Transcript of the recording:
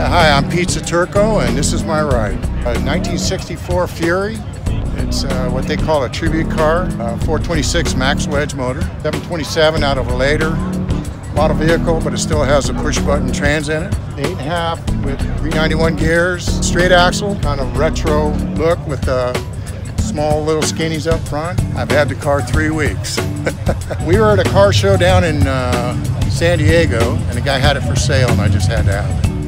Yeah, hi, I'm Pete Saturco, and this is my ride. A 1964 Fury. It's what they call a tribute car, 426 max wedge motor, 727 out of a later model vehicle, but it still has a push-button trans in it. 8.5 with 391 gears, straight axle, kind of retro look with small little skinnies up front. I've had the car 3 weeks. We were at a car show down in San Diego, and the guy had it for sale, and I just had to have it.